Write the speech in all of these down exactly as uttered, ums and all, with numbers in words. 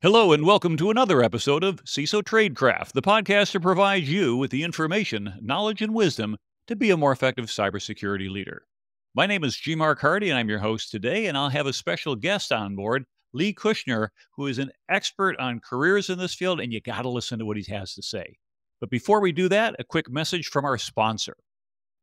Hello and welcome to another episode of C I S O Tradecraft, the podcast that provides you with the information, knowledge, and wisdom to be a more effective cybersecurity leader. My name is G. Mark Hardy, and I'm your host today, and I'll have a special guest on board, Lee Kushner, who is an expert on careers in this field, and you got to listen to what he has to say. But before we do that, a quick message from our sponsor.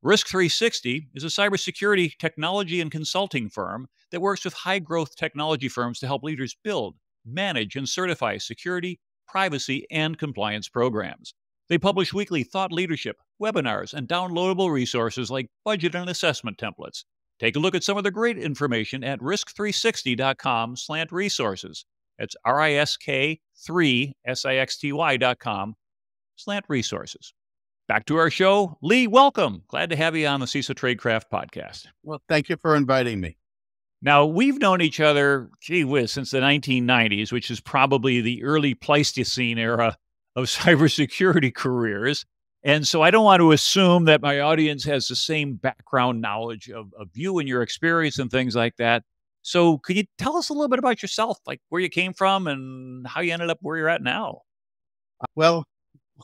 Risk three sixty is a cybersecurity technology and consulting firm that works with high-growth technology firms to help leaders build, manage, and certify security, privacy, and compliance programs. They publish weekly thought leadership, webinars, and downloadable resources like budget and assessment templates. Take a look at some of the great information at risk three sixty dot com slant resources. That's R I S K three sixty dot com slant resources. Back to our show. Lee, welcome. Glad to have you on the C I S O Tradecraft podcast. Well, thank you for inviting me. Now, we've known each other, gee whiz, since the nineteen nineties, which is probably the early Pleistocene era of cybersecurity careers. And so I don't want to assume that my audience has the same background knowledge of, of you and your experience and things like that. So could you tell us a little bit about yourself, like where you came from and how you ended up where you're at now? Well,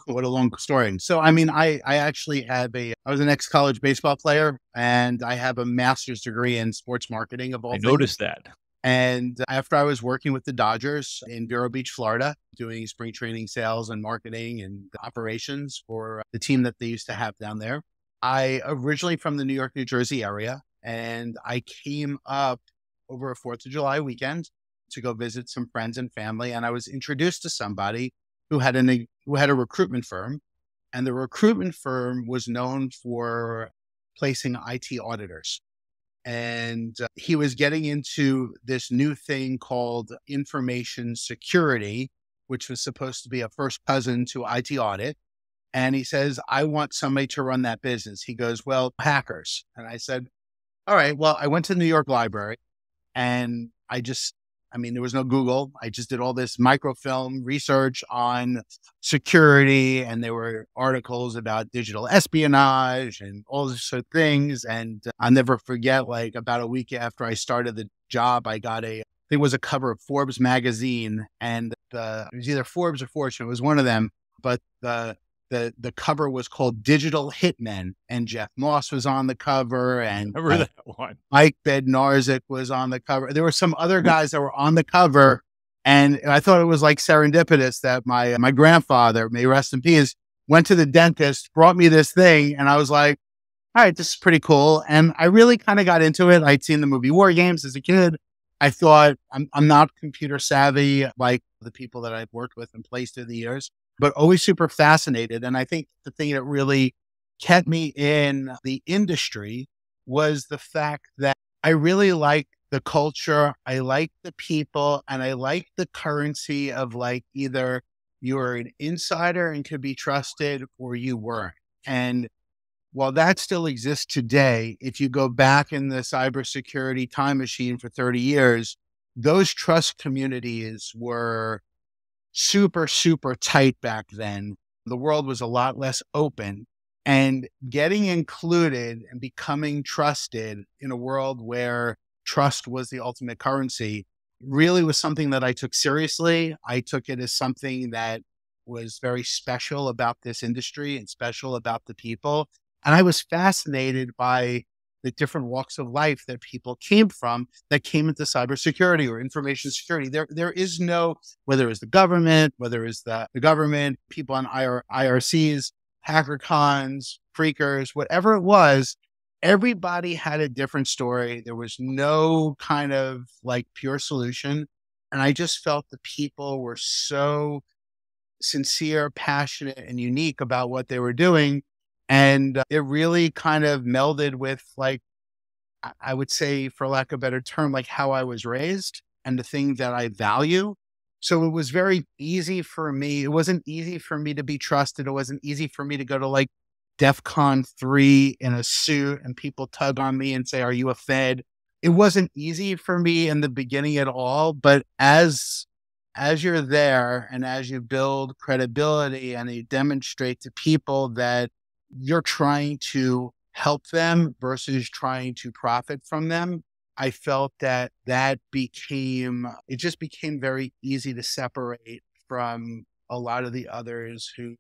what a long story. So, I mean, I, I actually have a, I was an ex-college baseball player, and I have a master's degree in sports marketing of all things. I noticed that. And after I was working with the Dodgers in Vero Beach, Florida, doing spring training sales and marketing and operations for the team that they used to have down there, I originally from the New York, New Jersey area, and I came up over a fourth of July weekend to go visit some friends and family. And I was introduced to somebody who had an, who had a recruitment firm, and the recruitment firm was known for placing I T auditors. And uh, he was getting into this new thing called information security, which was supposed to be a first cousin to I T audit. And he says, I want somebody to run that business. He goes, well, hackers. And I said, all right, well, I went to the New York Library, and I just, I mean, there was no Google. I just did all this microfilm research on security, and there were articles about digital espionage and all these sort of things. And I'll never forget, like about a week after I started the job, I got a, I think it was a cover of Forbes magazine, and the, it was either Forbes or Fortune. It was one of them, but the, the, the cover was called Digital Hitmen, and Jeff Moss was on the cover, and I remember uh, that one. Mike Bednarzik was on the cover. There were some other guys that were on the cover, and I thought it was like serendipitous that my, my grandfather, may rest in peace, went to the dentist, brought me this thing. And I was like, all right, this is pretty cool. And I really kind of got into it. I'd seen the movie War Games as a kid. I thought I'm, I'm not computer savvy like the people that I've worked with and placed through the years, but always super fascinated. And I think the thing that really kept me in the industry was the fact that I really liked the culture. I liked the people, and I liked the currency of like either you were an insider and could be trusted or you weren't. And while that still exists today, if you go back in the cybersecurity time machine for thirty years, those trust communities were super, super tight back then. The world was a lot less open, and getting included and becoming trusted in a world where trust was the ultimate currency really was something that I took seriously. I took it as something that was very special about this industry and special about the people. And I was fascinated by the different walks of life that people came from that came into cybersecurity or information security. There, there is no, whether it's the government, whether it's the, the government, people on I R, I R Cs, hacker cons, freakers, whatever it was, everybody had a different story. There was no kind of like pure solution. And I just felt the people were so sincere, passionate, and unique about what they were doing. And it really kind of melded with, like, I would say, for lack of a better term, like how I was raised and the thing that I value. So it was very easy for me. It wasn't easy for me to be trusted. It wasn't easy for me to go to like DEF CON three in a suit and people tug on me and say, are you a Fed? It wasn't easy for me in the beginning at all. But as as you're there and as you build credibility and you demonstrate to people that you're trying to help them versus trying to profit from them, I felt that that became, it just became very easy to separate from a lot of the others who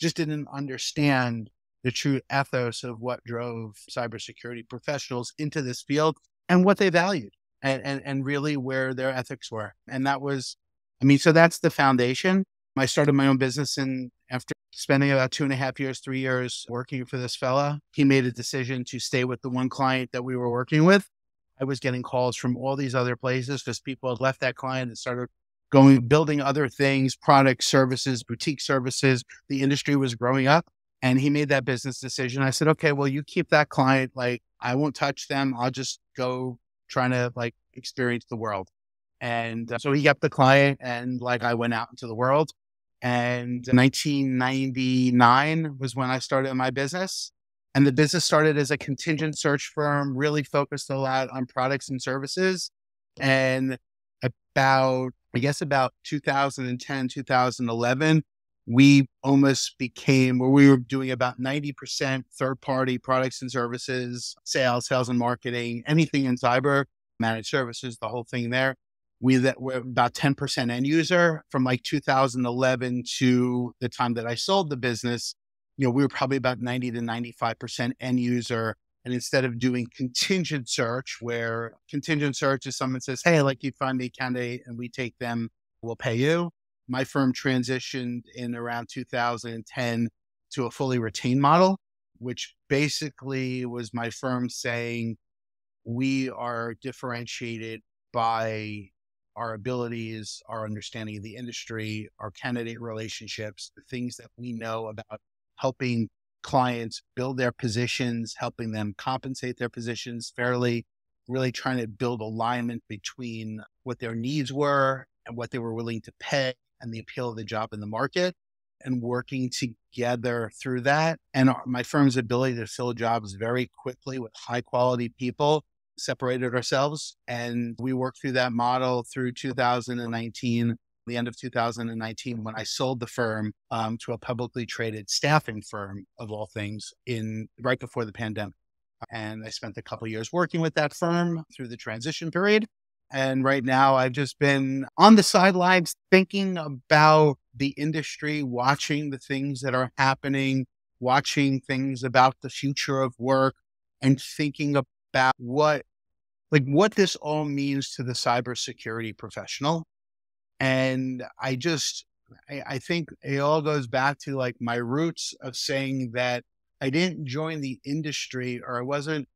just didn't understand the true ethos of what drove cybersecurity professionals into this field and what they valued and, and, and really where their ethics were. And that was, I mean, so that's the foundation. I started my own business, and after spending about two and a half years, three years working for this fella, he made a decision to stay with the one client that we were working with. I was getting calls from all these other places because people had left that client and started going, building other things, products, services, boutique services. The industry was growing up. And he made that business decision. I said, okay, well, you keep that client. Like, I won't touch them. I'll just go trying to like experience the world. And uh, so he kept the client, and like, I went out into the world. And nineteen ninety-nine was when I started my business. And the business started as a contingent search firm, really focused a lot on products and services. And about, I guess about two thousand ten, two thousand eleven, we almost became where we were doing about ninety percent third-party products and services, sales, sales and marketing, anything in cyber, managed services, the whole thing there. We that were about ten percent end user. From like two thousand eleven to the time that I sold the business, you know, we were probably about ninety to ninety-five percent end user. And instead of doing contingent search, where contingent search is someone says, hey, like, you find me a candidate and we take them, we'll pay you. My firm transitioned in around two thousand ten to a fully retained model, which basically was my firm saying, we are differentiated by our abilities, our understanding of the industry, our candidate relationships, the things that we know about helping clients build their positions, helping them compensate their positions fairly, really trying to build alignment between what their needs were and what they were willing to pay, and the appeal of the job in the market, and working together through that. And our, my firm's ability to fill jobs very quickly with high quality people separated ourselves. And we worked through that model through two thousand nineteen, the end of two thousand nineteen, when I sold the firm um, to a publicly traded staffing firm, of all things, in right before the pandemic. And I spent a couple of years working with that firm through the transition period. And right now I've just been on the sidelines thinking about the industry, watching the things that are happening, watching things about the future of work, and thinking about what, like what this all means to the cybersecurity professional. And I just, I, I think it all goes back to like my roots of saying that I didn't join the industry, or I wasn't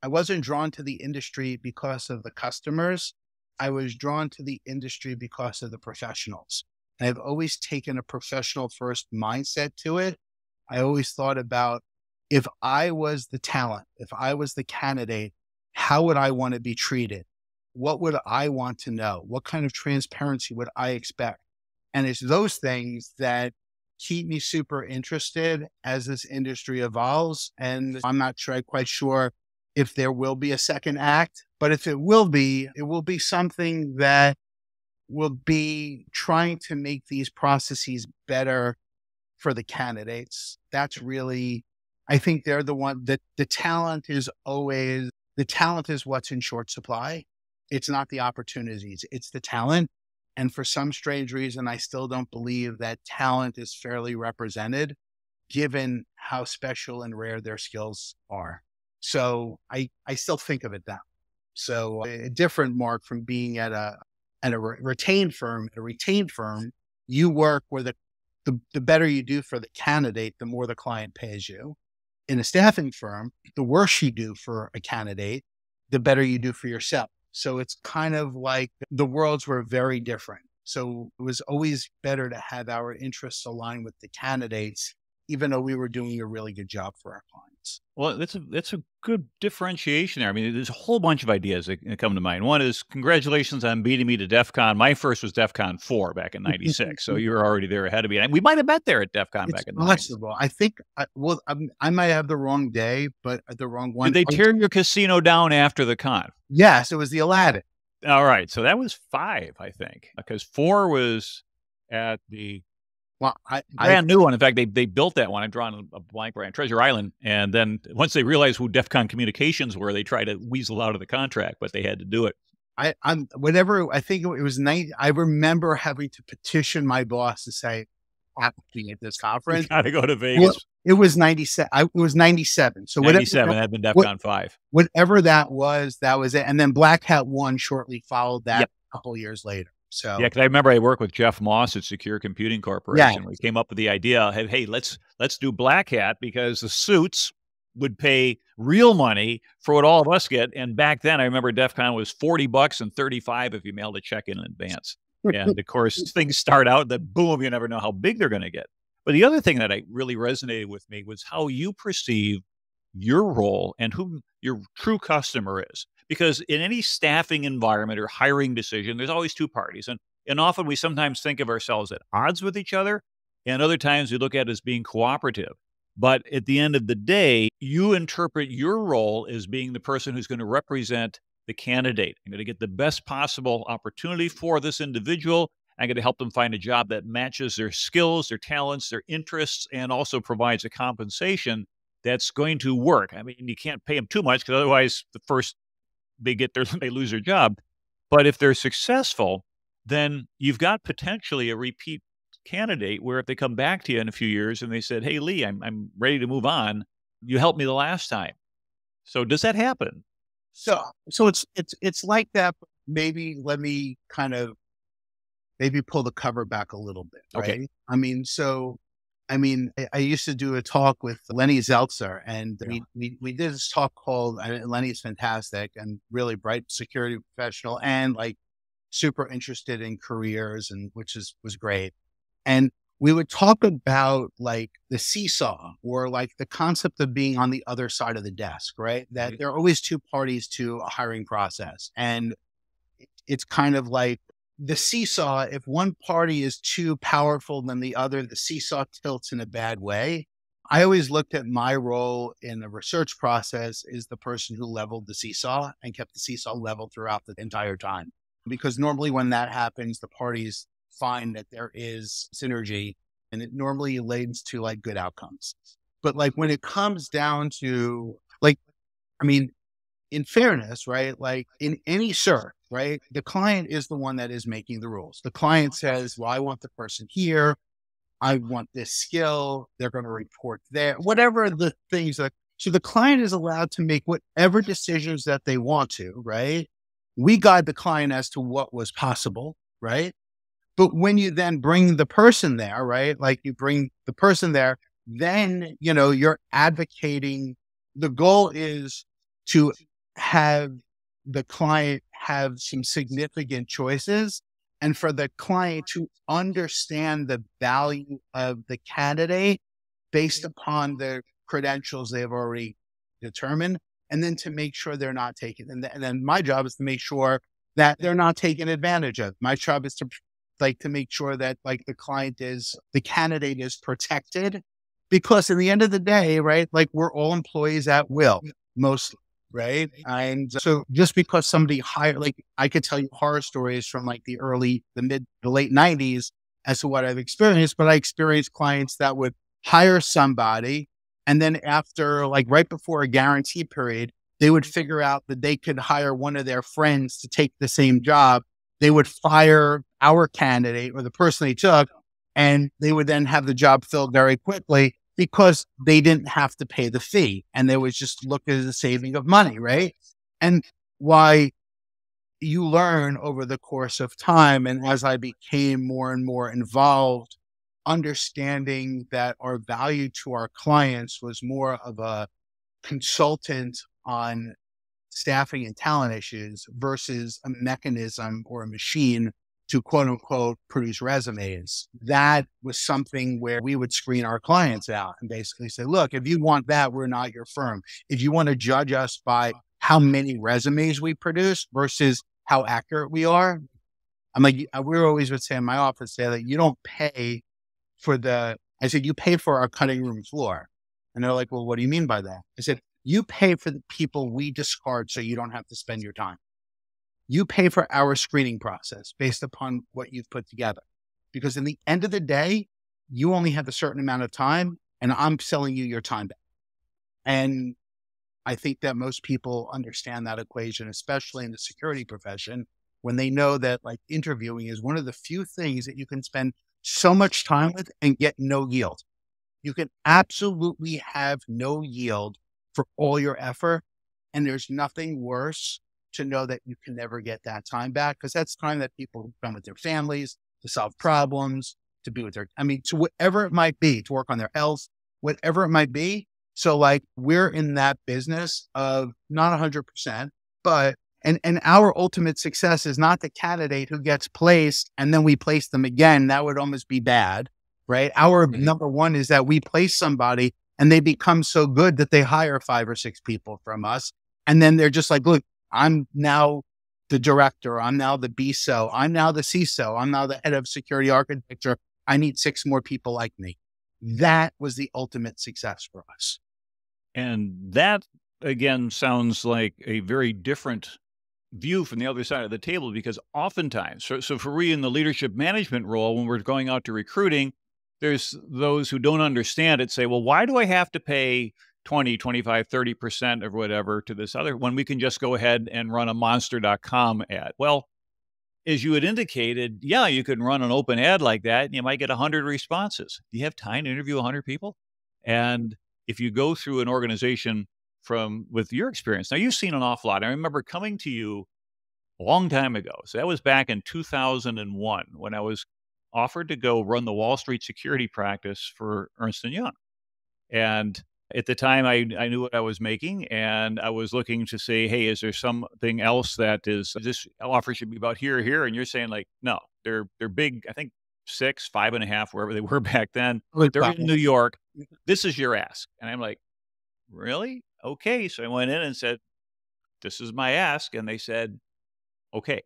I wasn't drawn to the industry because of the customers. I was drawn to the industry because of the professionals. And I've always taken a professional first mindset to it. I always thought about, if I was the talent, if I was the candidate, how would I want to be treated? What would I want to know? What kind of transparency would I expect? And it's those things that keep me super interested as this industry evolves. And I'm not sure, quite sure if there will be a second act, but if it will be, it will be something that will be trying to make these processes better for the candidates. That's really, I think they're the one that the talent is always, the talent is what's in short supply. It's not the opportunities, it's the talent. And for some strange reason, I still don't believe that talent is fairly represented, given how special and rare their skills are. So I, I still think of it that way. So a different mark from being at a, at a re retained firm, a retained firm, you work where the, the, the better you do for the candidate, the more the client pays you. In a staffing firm, the worse you do for a candidate, the better you do for yourself. So it's kind of like the worlds were very different. So it was always better to have our interests aligned with the candidates, even though we were doing a really good job for our clients. Well, that's a, that's a good differentiation there. I mean, there's a whole bunch of ideas that come to mind. One is, congratulations on beating me to DEF CON. My first was DEF CON four back in ninety-six. So you were already there ahead of me. And we might have met there at DEF CON back in possible. I think, I, well, I'm, I might have the wrong day, but the wrong one. Did they tear oh, your casino down after the con? Yes, it was the Aladdin. All right. So that was five, I think, because four was at the Well, I, brand I, new one. In fact, they they built that one. I've drawn a blank right on Treasure Island, and then once they realized who DEF CON Communications were, they tried to weasel out of the contract, but they had to do it. I, I'm whatever. I think it was nine. I remember having to petition my boss to say, "I'm being at this conference. Got to go to Vegas." Well, it was ninety-seven. I, it was ninety-seven. So ninety-seven whatever, had been DEF CON five. Whatever that was, that was it. And then Black Hat one shortly followed that. Yep. A couple of years later. So yeah, because I remember I worked with Jeff Moss at Secure Computing Corporation. Yeah. We came up with the idea, hey, hey, let's let's do Black Hat because the suits would pay real money for what all of us get. And back then, I remember DEF CON was forty bucks and thirty-five if you mailed a check in advance. And of course, things start out that boom, you never know how big they're going to get. But the other thing that I really resonated with me was how you perceive your role and who your true customer is. Because in any staffing environment or hiring decision, there's always two parties. And, and often we sometimes think of ourselves at odds with each other. And other times we look at it as being cooperative. But at the end of the day, you interpret your role as being the person who's going to represent the candidate. I'm going to get the best possible opportunity for this individual. I'm going to help them find a job that matches their skills, their talents, their interests, and also provides a compensation that's going to work. I mean, you can't pay them too much because otherwise the first they get their, they lose their job. But if they're successful, then you've got potentially a repeat candidate where if they come back to you in a few years and they said, hey, Lee, I'm, I'm ready to move on. You helped me the last time. So does that happen? So, so it's, it's, it's like that. Maybe let me kind of maybe pull the cover back a little bit. Right. Okay. I mean, so, I mean, I, I used to do a talk with Lenny Zeltser, and yeah. we, we, we did this talk called, I mean, Lenny's fantastic and really bright security professional and like super interested in careers, and which is, was great. And we would talk about like the seesaw or like the concept of being on the other side of the desk, right? That right. There are always two parties to a hiring process. And it's kind of like, the seesaw, if one party is too powerful than the other, the seesaw tilts in a bad way. I always looked at my role in the research process is the person who leveled the seesaw and kept the seesaw level throughout the entire time. Because normally when that happens, the parties find that there is synergy and it normally leads to like good outcomes. But like when it comes down to like, I mean, in fairness, right? Like in any search, right? The client is the one that is making the rules. The client says, well, I want the person here. I want this skill. They're going to report there, whatever the things that, so the client is allowed to make whatever decisions that they want to, right? We guide the client as to what was possible, right? But when you then bring the person there, right? Like you bring the person there, then, you know, you're advocating. The goal is to have the client have some significant choices and for the client to understand the value of the candidate based upon the credentials they've already determined, and then to make sure they're not taken. And, th and then my job is to make sure that they're not taken advantage of. My job is to like to make sure that like the client is, the candidate is protected, because in the end of the day, right, like we're all employees at will, mostly. Right. And so just because somebody hired, like I could tell you horror stories from like the early, the mid, the late nineties as to what I've experienced, but I experienced clients that would hire somebody. And then after like right before a guarantee period, they would figure out that they could hire one of their friends to take the same job. They would fire our candidate or the person they took, and they would then have the job filled very quickly, because they didn't have to pay the fee and they was just looked at as a saving of money, right? And why you learn over the course of time. And as I became more and more involved, understanding that our value to our clients was more of a consultant on staffing and talent issues versus a mechanism or a machine to quote unquote produce resumes. That was something where we would screen our clients out and basically say, look, if you want that, we're not your firm. If you want to judge us by how many resumes we produce versus how accurate we are. I'm like, we always would say in my office, say that you don't pay for the, I said, you pay for our cutting room floor. And they're like, well, what do you mean by that? I said, you pay for the people we discard so you don't have to spend your time. You pay for our screening process based upon what you've put together. Because in the end of the day, you only have a certain amount of time and I'm selling you your time back. And I think that most people understand that equation, especially in the security profession, when they know that like interviewing is one of the few things that you can spend so much time with and get no yield. You can absolutely have no yield for all your effort. And there's nothing worse to know that you can never get that time back, because that's time that people spend with their families, to solve problems, to be with their, I mean, to whatever it might be, to work on their health, whatever it might be. So like we're in that business of not one hundred percent, but, and, and our ultimate success is not the candidate who gets placed and then we place them again. That would almost be bad, right? Our mm-hmm. number one is that we place somebody and they become so good that they hire five or six people from us. And then they're just like, look, I'm now the director. I'm now the B S O. I'm now the C I S O. I'm now the head of security architecture. I need six more people like me. That was the ultimate success for us. And that, again, sounds like a very different view from the other side of the table, because oftentimes, so, so for we in the leadership management role, when we're going out to recruiting, there's those who don't understand it say, well, why do I have to pay twenty, twenty-five, thirty percent or whatever to this other one? We can just go ahead and run a monster dot com ad. Well, as you had indicated, yeah, you can run an open ad like that and you might get one hundred responses. Do you have time to interview one hundred people? And if you go through an organization from with your experience, now you've seen an awful lot. I remember coming to you a long time ago. So that was back in two thousand one when I was offered to go run the Wall Street security practice for Ernst and Young. And at the time, I, I knew what I was making, and I was looking to say, hey, is there something else that is, this offer should be about here or here? And you're saying like, no, they're they're big, I think six, five and a half, wherever they were back then. They're in New York. This is your ask. And I'm like, really? Okay. So I went in and said, this is my ask. And they said, okay.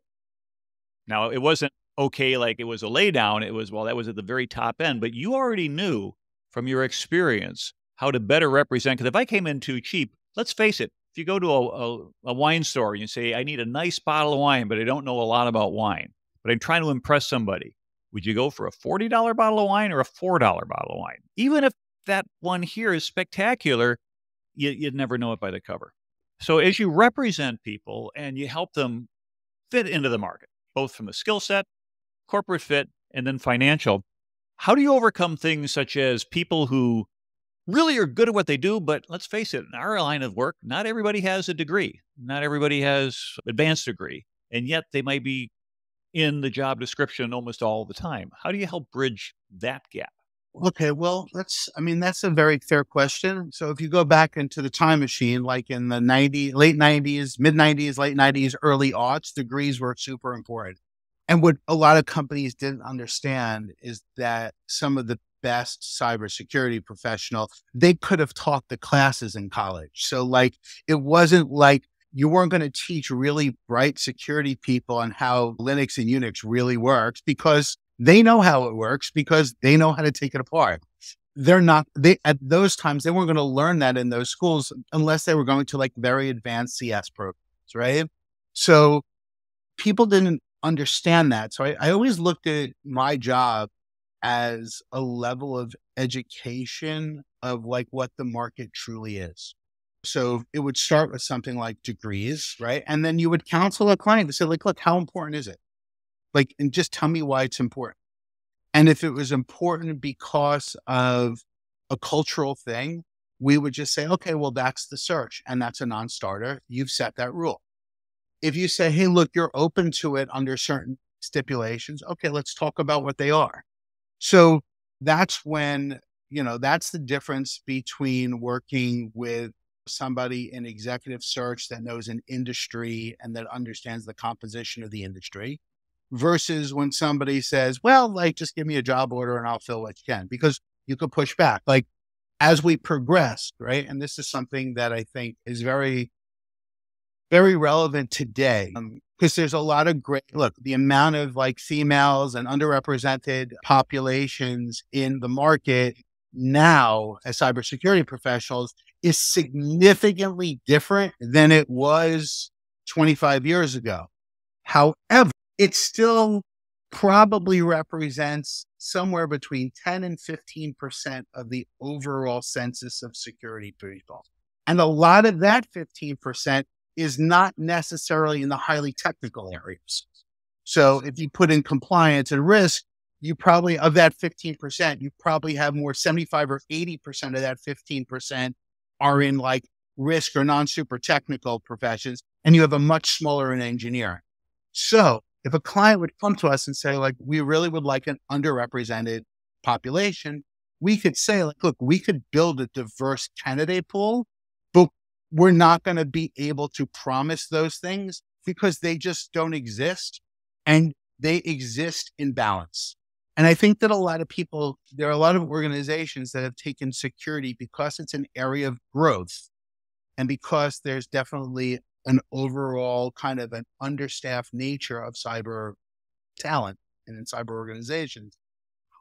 Now, it wasn't okay like it was a lay down. It was, well, that was at the very top end. But you already knew from your experience how to better represent, because if I came in too cheap, let's face it, if you go to a, a, a wine store and you say, I need a nice bottle of wine, but I don't know a lot about wine, but I'm trying to impress somebody, would you go for a forty dollar bottle of wine or a four dollar bottle of wine? Even if that one here is spectacular, you, you'd never know it by the cover. So as you represent people and you help them fit into the market, both from a skill set, corporate fit, and then financial, how do you overcome things such as people who really are good at what they do, but let's face it, in our line of work, not everybody has a degree. Not everybody has an advanced degree, and yet they might be in the job description almost all the time. How do you help bridge that gap? Okay, well, that's, I mean, that's a very fair question. So if you go back into the time machine, like in the nineties, late nineties, mid nineties, late nineties, early aughts, degrees were super important. And what a lot of companies didn't understand is that some of the best cybersecurity professional, they could have taught the classes in college. So like, it wasn't like you weren't going to teach really bright security people on how Linux and Unix really works, because they know how it works, because they know how to take it apart. They're not, they, at those times, they weren't going to learn that in those schools unless they were going to like very advanced C S programs, right? So people didn't understand that. So I, I always looked at my job as a level of education of like what the market truly is. So it would start with something like degrees, right? And then you would counsel a client to say like, look, how important is it? Like, and just tell me why it's important. And if it was important because of a cultural thing, we would just say, okay, well, that's the search and that's a non-starter. You've set that rule. If you say, hey, look, you're open to it under certain stipulations. Okay, let's talk about what they are. So that's when, you know, that's the difference between working with somebody in executive search that knows an industry and that understands the composition of the industry versus when somebody says, well, like, just give me a job order and I'll fill what you can, because you could push back. Like, as we progressed, right? And this is something that I think is very, very relevant today. Um, Because there's a lot of great, look, the amount of like females and underrepresented populations in the market now as cybersecurity professionals is significantly different than it was twenty-five years ago. However, it still probably represents somewhere between ten and fifteen percent of the overall census of security people. And a lot of that fifteen percent is not necessarily in the highly technical areas. So if you put in compliance and risk, you probably, of that fifteen percent, you probably have more, seventy-five or eighty percent of that fifteen percent are in like risk or non-super technical professions, and you have a much smaller in engineering. So if a client would come to us and say, like, we really would like an underrepresented population, we could say, like, look, we could build a diverse candidate pool, but we're not going to be able to promise those things because they just don't exist, and they exist in balance. And I think that a lot of people, there are a lot of organizations that have taken security because it's an area of growth and because there's definitely an overall kind of an understaffed nature of cyber talent and in cyber organizations.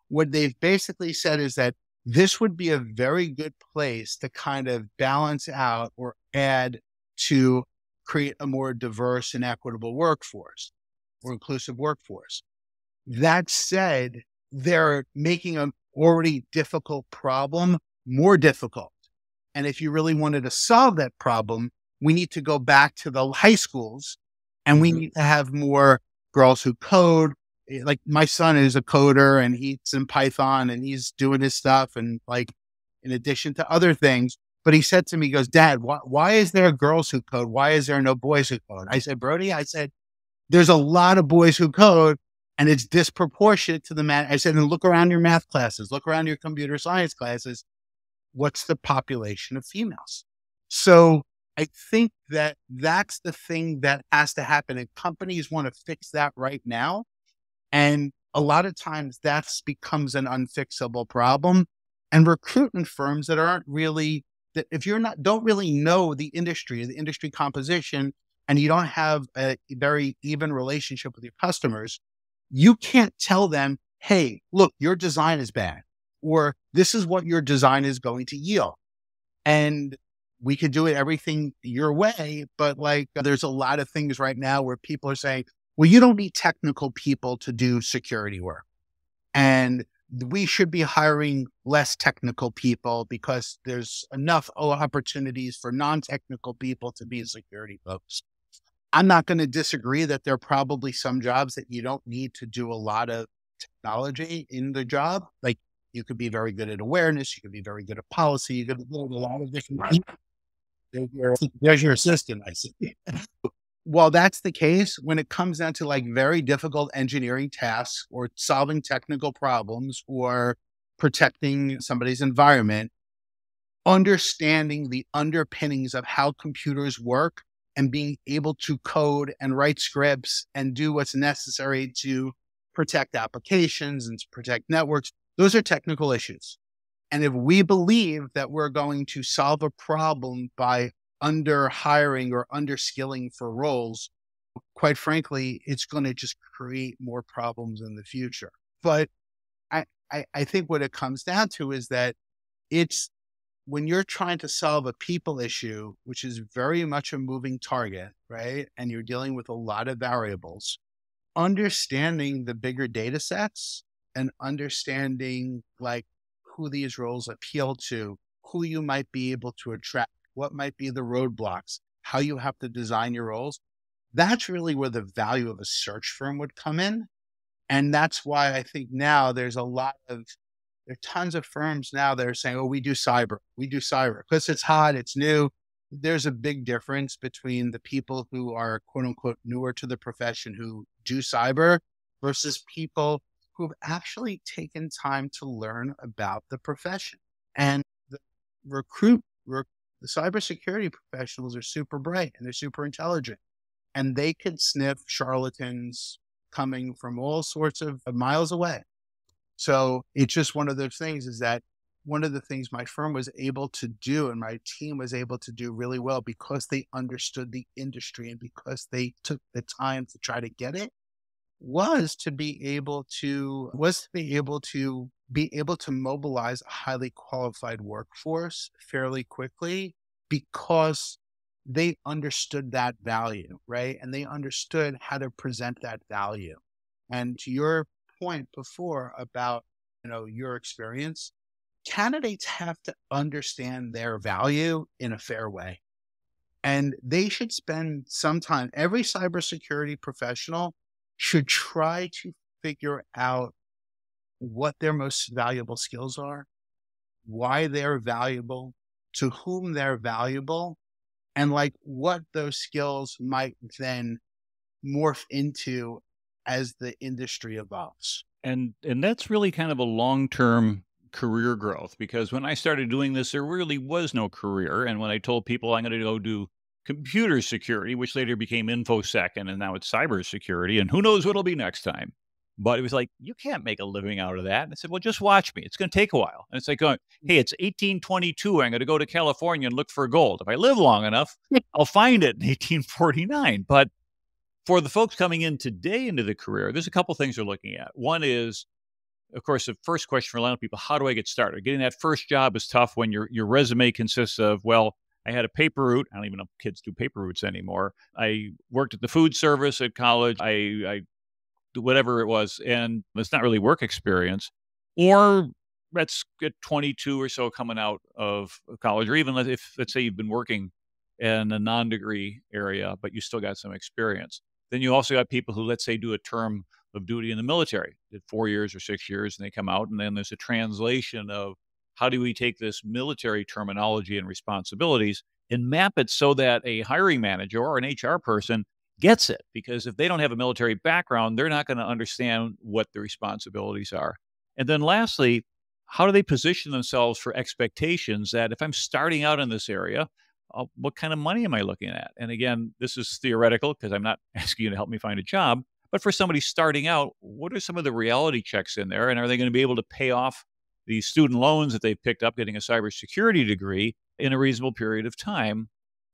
What they've basically said is that this would be a very good place to kind of balance out or add to create a more diverse and equitable workforce or inclusive workforce. That said, they're making an already difficult problem more difficult. And if you really wanted to solve that problem, we need to go back to the high schools and we need to have more girls who code. Like my son is a coder and he's in Python and he's doing his stuff. And like, in addition to other things, but he said to me, he goes, Dad, why, why is there girls who code? Why is there no boys who code? I said, Brody, I said, there's a lot of boys who code and it's disproportionate to the math. I said, and look around your math classes, look around your computer science classes. What's the population of females? So I think that that's the thing that has to happen. And companies want to fix that right now. And a lot of times that becomes an unfixable problem. And recruitment firms that aren't really, that if you're not, don't really know the industry, the industry composition, and you don't have a very even relationship with your customers, you can't tell them, hey, look, your design is bad, or this is what your design is going to yield. And we could do it everything your way, but like there's a lot of things right now where people are saying, well, you don't need technical people to do security work. And we should be hiring less technical people because there's enough opportunities for non-technical people to be security folks. I'm not going to disagree that there are probably some jobs that you don't need to do a lot of technology in the job. Like you could be very good at awareness. You could be very good at policy. You could learn a lot of different people. There's your, there's your assistant, I see. While that's the case, when it comes down to like very difficult engineering tasks or solving technical problems or protecting somebody's environment, understanding the underpinnings of how computers work and being able to code and write scripts and do what's necessary to protect applications and to protect networks, those are technical issues. And if we believe that we're going to solve a problem by under hiring or under skilling for roles, quite frankly, it's going to just create more problems in the future. But I, I, I think what it comes down to is that it's when you're trying to solve a people issue, which is very much a moving target, right? And you're dealing with a lot of variables, understanding the bigger data sets and understanding like who these roles appeal to, who you might be able to attract, what might be the roadblocks, how you have to design your roles. That's really where the value of a search firm would come in. And that's why I think now there's a lot of, there are tons of firms now that are saying, oh, we do cyber, we do cyber, because it's hot, it's new. There's a big difference between the people who are quote unquote newer to the profession who do cyber versus people who've actually taken time to learn about the profession. And the recruit, rec The cybersecurity professionals are super bright and they're super intelligent, and they can sniff charlatans coming from all sorts of miles away. So it's just one of those things is that one of the things my firm was able to do and my team was able to do really well because they understood the industry and because they took the time to try to get it was to be able to, was to be able to be able to mobilize a highly qualified workforce fairly quickly because they understood that value, right? And they understood how to present that value. And to your point before about, you know, your experience, candidates have to understand their value in a fair way. And they should spend some time, every cybersecurity professional should try to figure out what their most valuable skills are, why they're valuable, to whom they're valuable, and like what those skills might then morph into as the industry evolves. And and that's really kind of a long-term career growth, because when I started doing this, there really was no career. And when I told people I'm going to go do computer security, which later became InfoSec, and now it's cybersecurity, and who knows what'll be next time. But it was like, you can't make a living out of that. And I said, well, just watch me. It's going to take a while. And it's like, going, hey, it's eighteen twenty-two. I'm going to go to California and look for gold. If I live long enough, I'll find it in eighteen forty-nine. But for the folks coming in today into the career, there's a couple things they're looking at. One is, of course, the first question for a lot of people, how do I get started? Getting that first job is tough when your, your resume consists of, well, I had a paper route. I don't even know if kids do paper routes anymore. I worked at the food service at college. I... I whatever it was, and it's not really work experience, or that's at twenty-two or so coming out of college, or even if, let's say you've been working in a non-degree area, but you still got some experience. Then you also got people who, let's say, do a term of duty in the military, did four years or six years, and they come out, and then there's a translation of how do we take this military terminology and responsibilities and map it so that a hiring manager or an H R person gets it, because if they don't have a military background, they're not going to understand what the responsibilities are. And then lastly, how do they position themselves for expectations that if I'm starting out in this area, uh, what kind of money am I looking at? And again, this is theoretical because I'm not asking you to help me find a job, but for somebody starting out, what are some of the reality checks in there? And are they going to be able to pay off the student loans that they've picked up getting a cybersecurity degree in a reasonable period of time?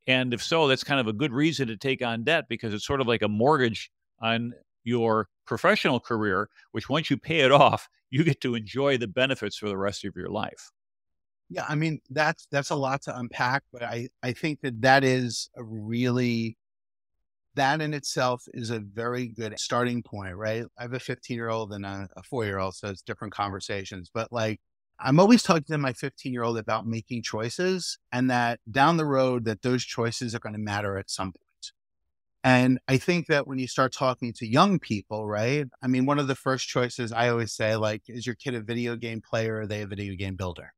And if so, that's kind of a good reason to take on debt, because it's sort of like a mortgage on your professional career, which once you pay it off, you get to enjoy the benefits for the rest of your life. Yeah, I mean, that's that's a lot to unpack, but I, I think that that is a really, that in itself is a very good starting point, right? I have a fifteen-year-old and a, a four-year-old, so it's different conversations, but like, I'm always talking to my fifteen-year-old about making choices, and that down the road that those choices are going to matter at some point. And I think that when you start talking to young people, right? I mean, one of the first choices I always say, like, is your kid a video game player or are they a video game builder?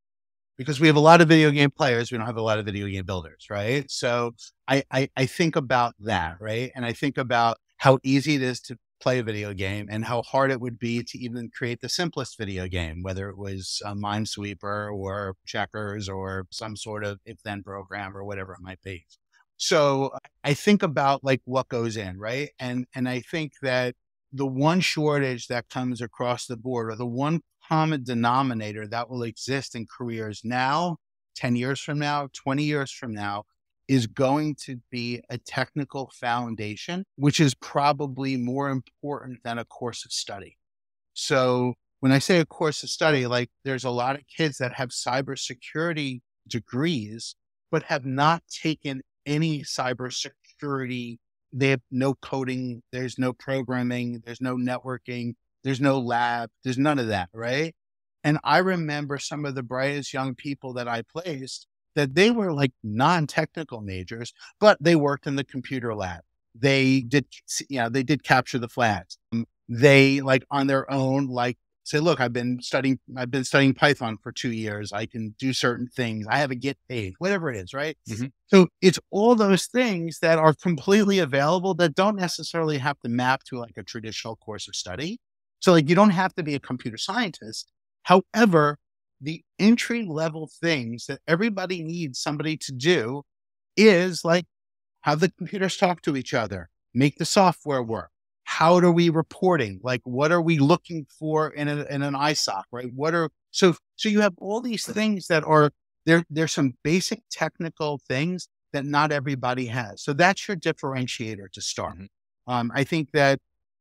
Because we have a lot of video game players. We don't have a lot of video game builders, right? So I, I, I think about that, right? And I think about how easy it is to play a video game and how hard it would be to even create the simplest video game, whether it was a Minesweeper or checkers or some sort of if-then program or whatever it might be. So I think about like what goes in, right? And, and I think that the one shortage that comes across the board, or the one common denominator that will exist in careers now, ten years from now, twenty years from now, is going to be a technical foundation, which is probably more important than a course of study. So when I say a course of study, like there's a lot of kids that have cybersecurity degrees, but have not taken any cybersecurity. They have no coding. There's no programming. There's no networking. There's no lab. There's none of that, right? And I remember some of the brightest young people that I placed that they were like non-technical majors, but they worked in the computer lab. They did, you know, they did capture the flags. They like on their own, like say, look, I've been studying, I've been studying Python for two years. I can do certain things. I have a Git page, whatever it is, right? Mm-hmm. So it's all those things that are completely available that don't necessarily have to map to like a traditional course of study. So like, you don't have to be a computer scientist. However, the entry level things that everybody needs somebody to do is like how the computers talk to each other, make the software work. How are we reporting? Like, what are we looking for in, a, in an I SOC, right? What are, so, so you have all these things that are there. There's some basic technical things that not everybody has. So that's your differentiator to start. Mm-hmm. Um, I think that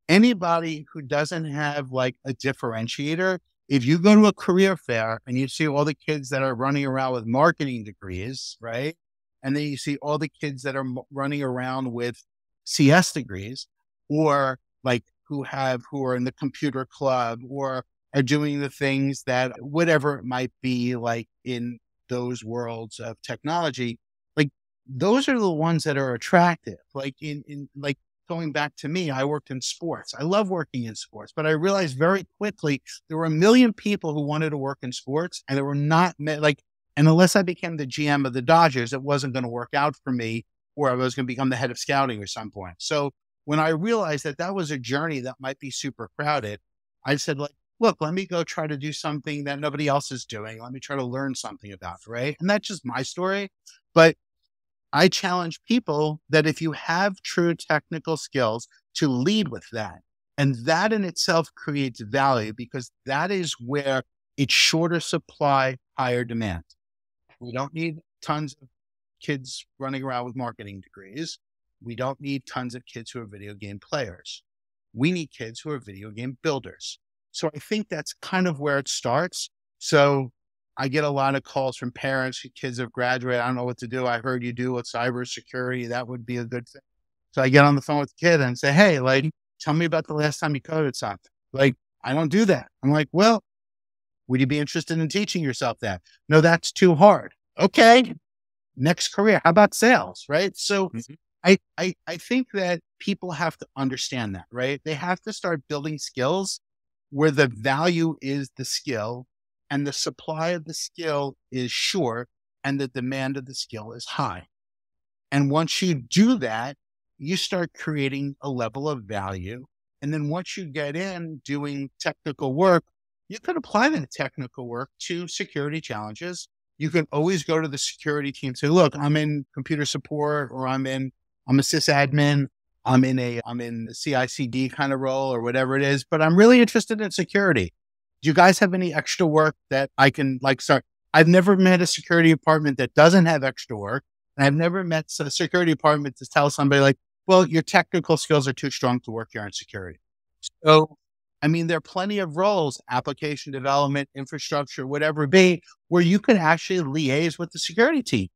anybody who doesn't have like a differentiator, if you go to a career fair and you see all the kids that are running around with marketing degrees, right? And then you see all the kids that are running around with C S degrees or like who have, who are in the computer club or are doing the things that whatever it might be like in those worlds of technology, like those are the ones that are attractive. Like in, in like going back to me, I worked in sports. I love working in sports, but I realized very quickly there were a million people who wanted to work in sports and there were not like, and unless I became the G M of the Dodgers, it wasn't going to work out for me, or I was going to become the head of scouting or some point. So when I realized that that was a journey that might be super crowded, I said, like, look, let me go try to do something that nobody else is doing. Let me try to learn something about it, right? And that's just my story. But I challenge people that if you have true technical skills to lead with that, and that in itself creates value because that is where it's shorter supply, higher demand. We don't need tons of kids running around with marketing degrees. We don't need tons of kids who are video game players. We need kids who are video game builders. So I think that's kind of where it starts. So I get a lot of calls from parents who kids have graduated. I don't know what to do. I heard you do with cybersecurity. That would be a good thing. So I get on the phone with the kid and say, hey, like, tell me about the last time you coded something. Like, I don't do that. I'm like, well, would you be interested in teaching yourself that? No, that's too hard. Okay. Next career. How about sales? Right. So mm-hmm. I, I, I think that people have to understand that, right? They have to start building skills where the value is the skill and the supply of the skill is short and the demand of the skill is high. And once you do that, you start creating a level of value. And then once you get in doing technical work, you could apply that technical work to security challenges. You can always go to the security team and say, look, I'm in computer support, or I'm in, I'm a sysadmin, I'm in a, I'm in the C I C D kind of role or whatever it is, but I'm really interested in security. Do you guys have any extra work that I can like start? I've never met a security department that doesn't have extra work. And I've never met a security department to tell somebody like, well, your technical skills are too strong to work here in security. So I mean, there are plenty of roles, application development, infrastructure, whatever it be, where you can actually liaise with the security team.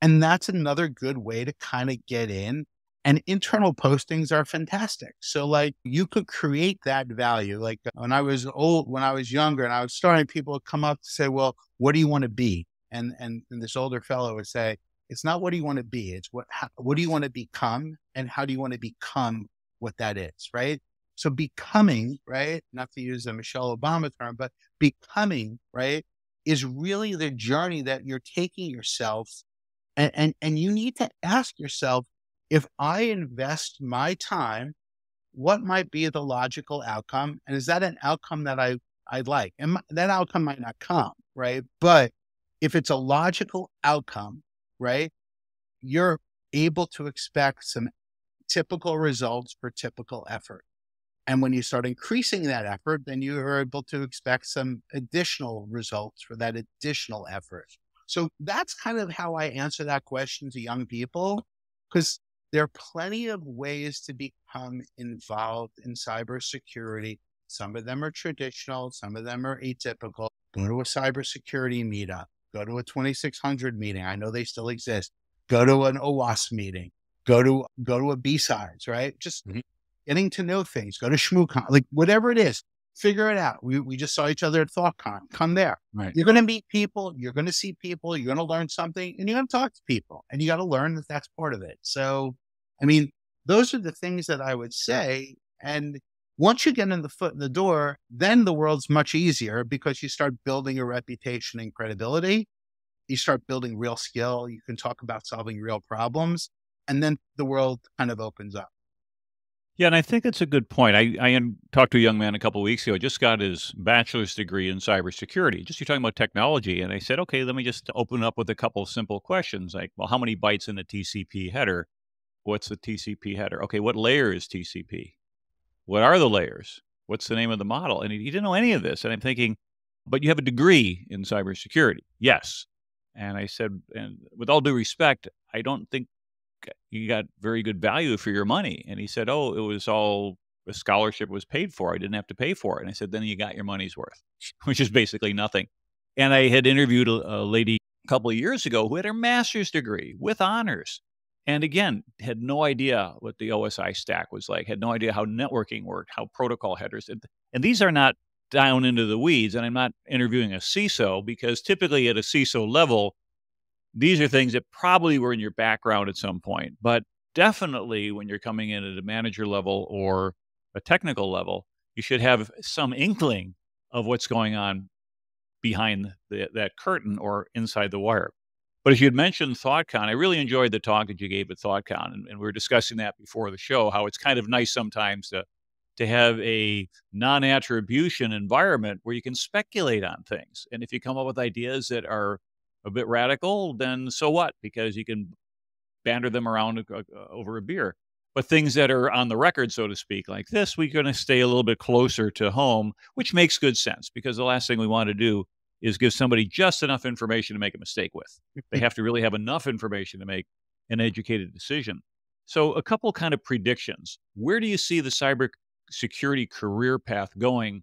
And that's another good way to kind of get in. And internal postings are fantastic. So like you could create that value. Like when I was old, when I was younger and I was starting, people would come up and say, well, what do you want to be? And, and, and this older fellow would say, it's not what do you want to be? It's what, how, what do you want to become? And how do you want to become what that is? Right. So becoming, right, not to use a Michelle Obama term, but becoming, right, is really the journey that you're taking yourself. And, and, and you need to ask yourself, if I invest my time, what might be the logical outcome? And is that an outcome that I, I'd like? And my, that outcome might not come, right? But if it's a logical outcome, right, you're able to expect some typical results for typical effort. And when you start increasing that effort, then you are able to expect some additional results for that additional effort. So that's kind of how I answer that question to young people, because there are plenty of ways to become involved in cybersecurity. Some of them are traditional. Some of them are atypical. Go to a cybersecurity meetup. Go to a twenty-six hundred meeting. I know they still exist. Go to an OWASP meeting. Go to, go to a B-sides, right? Just... Mm-hmm. Getting to know things, go to ShmooCon, like whatever it is, figure it out. We, we just saw each other at ThotCon. Come there. Right. You're going to meet people. You're going to see people. You're going to learn something and you're going to talk to people and you got to learn that that's part of it. So, I mean, those are the things that I would say. And once you get in the foot in the door, then the world's much easier because you start building a reputation and credibility. You start building real skill. You can talk about solving real problems. And then the world kind of opens up. Yeah, and I think that's a good point. I, I talked to a young man a couple of weeks ago, just got his bachelor's degree in cybersecurity. Just you're talking about technology. And I said, okay, let me just open up with a couple of simple questions. Like, well, how many bytes in the T C P header? What's the T C P header? Okay, what layer is T C P? What are the layers? What's the name of the model? And he, he didn't know any of this. And I'm thinking, but you have a degree in cybersecurity. Yes. And I said, and with all due respect, I don't think you got very good value for your money. And he said, oh, it was all a scholarship was paid for. I didn't have to pay for it. And I said, then you got your money's worth, which is basically nothing. And I had interviewed a, a lady a couple of years ago who had her master's degree with honors. And again, had no idea what the O S I stack was like, had no idea how networking worked, how protocol headers. And, and these are not down into the weeds. And I'm not interviewing a C I S O, because typically at a C I S O level, these are things that probably were in your background at some point. But definitely when you're coming in at a manager level or a technical level, you should have some inkling of what's going on behind the, that curtain or inside the wire. But if you had mentioned ThoughtCon, I really enjoyed the talk that you gave at ThoughtCon, and, and we were discussing that before the show, how it's kind of nice sometimes to, to have a non-attribution environment where you can speculate on things. And if you come up with ideas that are a bit radical, then so what? Because you can banter them around uh, over a beer. But things that are on the record, so to speak, like this, we're going to stay a little bit closer to home, which makes good sense, because the last thing we want to do is give somebody just enough information to make a mistake with. They have to really have enough information to make an educated decision. So a couple kind of predictions. Where do you see the cybersecurity career path going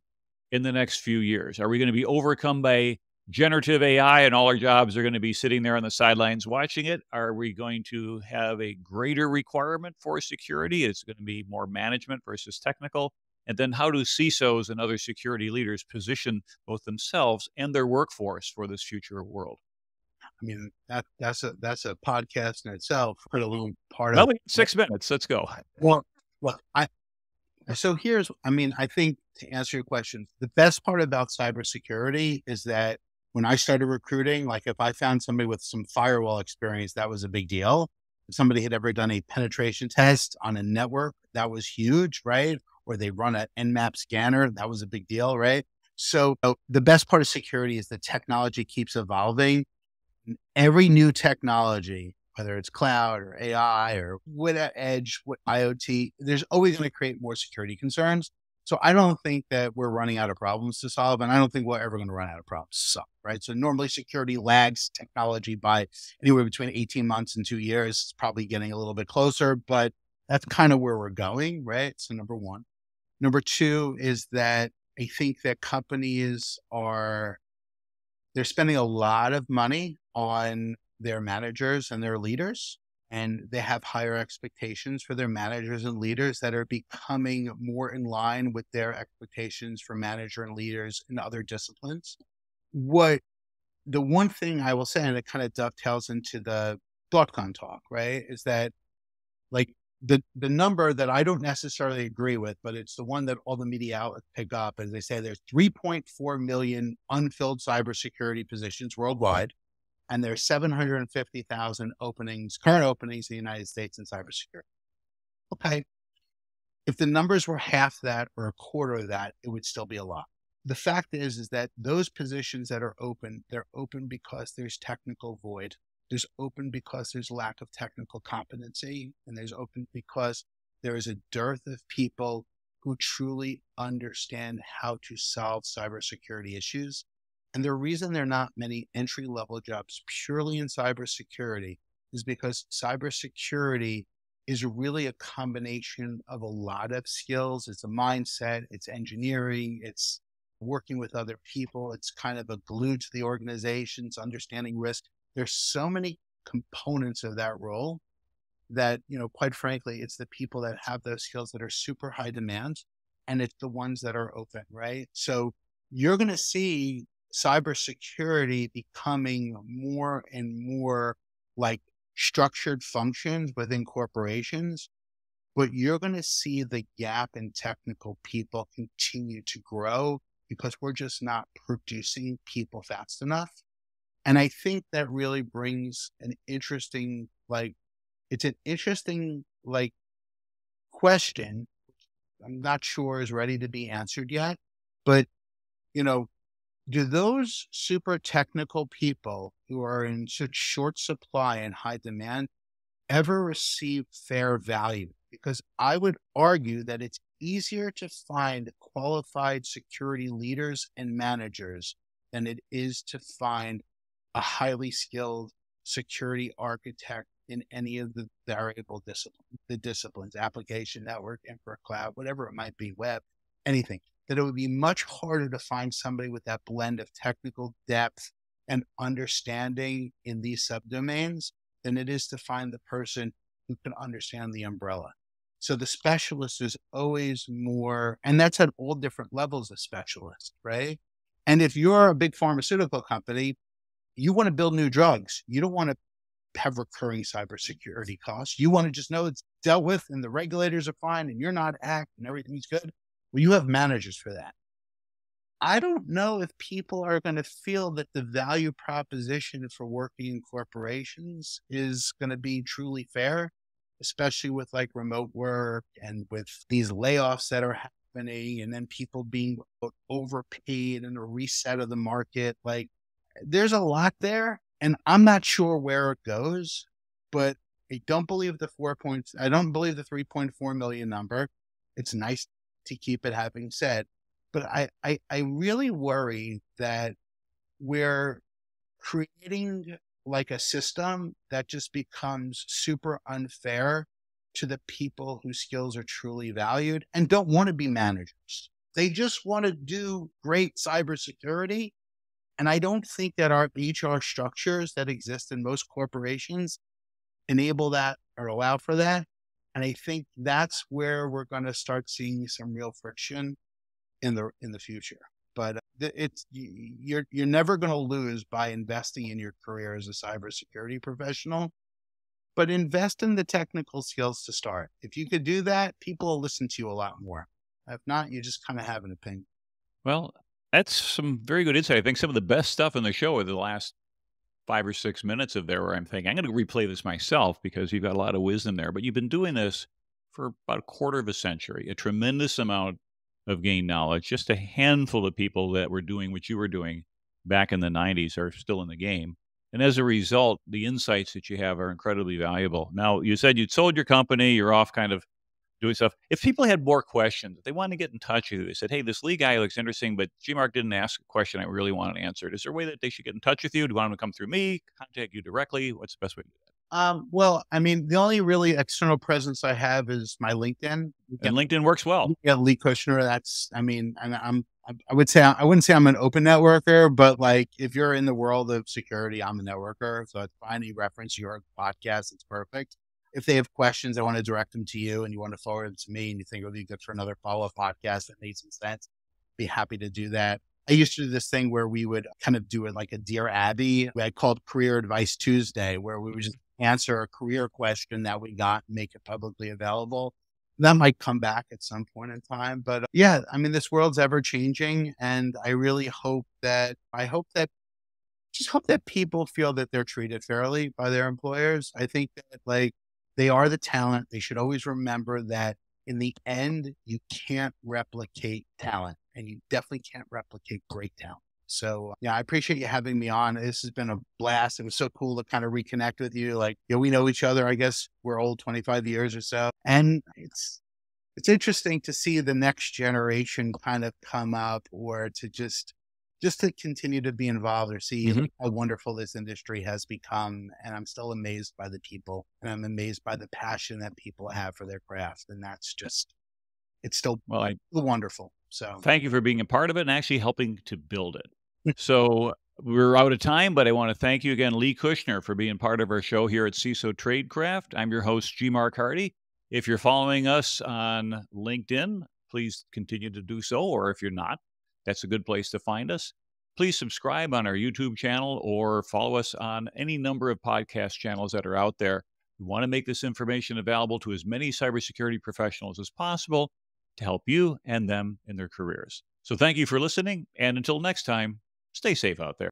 in the next few years? Are we going to be overcome by generative A I and all our jobs are going to be sitting there on the sidelines watching it? Are we going to have a greater requirement for security? It's going to be more management versus technical. And then how do C I S Os and other security leaders position both themselves and their workforce for this future world? I mean, that, that's a that's a podcast in itself. Probably part of six minutes. Let's go. Well, well, I so here's I mean, I think to answer your question, the best part about cybersecurity is that when I started recruiting, like if I found somebody with some firewall experience, that was a big deal. If somebody had ever done a penetration test on a network, that was huge, right? Or they run an Nmap scanner. That was a big deal, right? So uh, the best part of security is the technology keeps evolving. Every new technology, whether it's cloud or A I or whatever, edge, what, IoT, there's always going to create more security concerns. So I don't think that we're running out of problems to solve, and I don't think we're ever going to run out of problems to solve, right? So normally security lags technology by anywhere between eighteen months and two years. It's probably getting a little bit closer, but that's kind of where we're going, right? So number one. Number two is that I think that companies are, they're spending a lot of money on their managers and their leaders, and they have higher expectations for their managers and leaders that are becoming more in line with their expectations for manager and leaders in other disciplines. What the one thing I will say, and it kind of dovetails into the ThoughtCon talk, right, is that like, The the number that I don't necessarily agree with, but it's the one that all the media outlets pick up, as they say there's three point four million unfilled cybersecurity positions worldwide, and there's seven hundred fifty thousand openings, current openings in the United States in cybersecurity. Okay. If the numbers were half that or a quarter of that, it would still be a lot. The fact is, is that those positions that are open, they're open because there's technical void. There's open because there's lack of technical competency, and there's open because there is a dearth of people who truly understand how to solve cybersecurity issues. And the reason there are not many entry-level jobs purely in cybersecurity is because cybersecurity is really a combination of a lot of skills. It's a mindset, it's engineering, it's working with other people, it's kind of a glue to the organization's understanding risk. There's so many components of that role that, you know, quite frankly, it's the people that have those skills that are super high demand, and it's the ones that are open, right? So you're going to see cybersecurity becoming more and more like structured functions within corporations, but you're going to see the gap in technical people continue to grow because we're just not producing people fast enough. And I think that really brings an interesting, like, it's an interesting, like, question. I'm not sure is ready to be answered yet, but, you know, do those super technical people who are in such short supply and high demand ever receive fair value? Because I would argue that it's easier to find qualified security leaders and managers than it is to find a highly skilled security architect in any of the variable disciplines, the disciplines, application, network, infra, cloud, whatever it might be, web, anything, that it would be much harder to find somebody with that blend of technical depth and understanding in these subdomains than it is to find the person who can understand the umbrella. So the specialist is always more, and that's at all different levels of specialist, right? And if you're a big pharmaceutical company, you want to build new drugs. You don't want to have recurring cybersecurity costs. You want to just know it's dealt with and the regulators are fine and you're not hacked and everything's good. Well, you have managers for that. I don't know if people are going to feel that the value proposition for working in corporations is going to be truly fair, especially with like remote work and with these layoffs that are happening and then people being overpaid and a reset of the market. Like there's a lot there. And I'm not sure where it goes, but I don't believe the four points. I don't believe the three point four million number. It's nice to keep it having said, but I, I, I really worry that we're creating like a system that just becomes super unfair to the people whose skills are truly valued and don't want to be managers. They just want to do great cybersecurity. And I don't think that our H R structures that exist in most corporations enable that or allow for that. And I think that's where we're going to start seeing some real friction in the in the future. But it's you're you're never going to lose by investing in your career as a cybersecurity professional. But invest in the technical skills to start. If you could do that, people will listen to you a lot more. If not, you just kind of have an opinion. Well, that's some very good insight. I think some of the best stuff in the show are the last five or six minutes of there where I'm thinking, I'm going to replay this myself because you've got a lot of wisdom there. But you've been doing this for about a quarter of a century, a tremendous amount of gained knowledge. Just a handful of people that were doing what you were doing back in the nineties are still in the game. And as a result, the insights that you have are incredibly valuable. Now, you said you'd sold your company, you're off kind of doing stuff. If people had more questions, if they wanted to get in touch with you, they said, hey, this Lee guy looks interesting, but G. Mark didn't ask a question I really wanted answered. Is there a way that they should get in touch with you? Do you want them to come through me, contact you directly? What's the best way to do that? Um, well, I mean, the only really external presence I have is my LinkedIn. And LinkedIn works well. Yeah, Lee Kushner. That's, I mean, and I'm, I would say, I wouldn't say I'm an open networker, but like if you're in the world of security, I'm a networker. So it's fine. You reference your podcast. It's perfect. If they have questions, I want to direct them to you and you want to forward them to me and you think it would be good for another follow-up podcast that made some sense, be happy to do that. I used to do this thing where we would kind of do it like a Dear Abby. I called Career Advice Tuesday, where we would just answer a career question that we got and make it publicly available. That might come back at some point in time. But yeah, I mean, this world's ever changing. And I really hope that, I hope that just hope that people feel that they're treated fairly by their employers. I think that like, they are the talent. They should always remember that in the end, you can't replicate talent and you definitely can't replicate great talent. So yeah, I appreciate you having me on. This has been a blast. It was so cool to kind of reconnect with you. Like, you know, we know each other. I guess we're old twenty-five years or so. And it's, it's interesting to see the next generation kind of come up or to just, just to continue to be involved or see mm-hmm. how wonderful this industry has become. And I'm still amazed by the people and I'm amazed by the passion that people have for their craft. And that's just, it's still well, I, wonderful. So thank you for being a part of it and actually helping to build it. So we're out of time, but I want to thank you again, Lee Kushner, for being part of our show here at C I S O Tradecraft. I'm your host, G. Mark Hardy. If you're following us on LinkedIn, please continue to do so. Or if you're not, that's a good place to find us. Please subscribe on our YouTube channel or follow us on any number of podcast channels that are out there. We want to make this information available to as many cybersecurity professionals as possible to help you and them in their careers. So thank you for listening, and until next time, stay safe out there.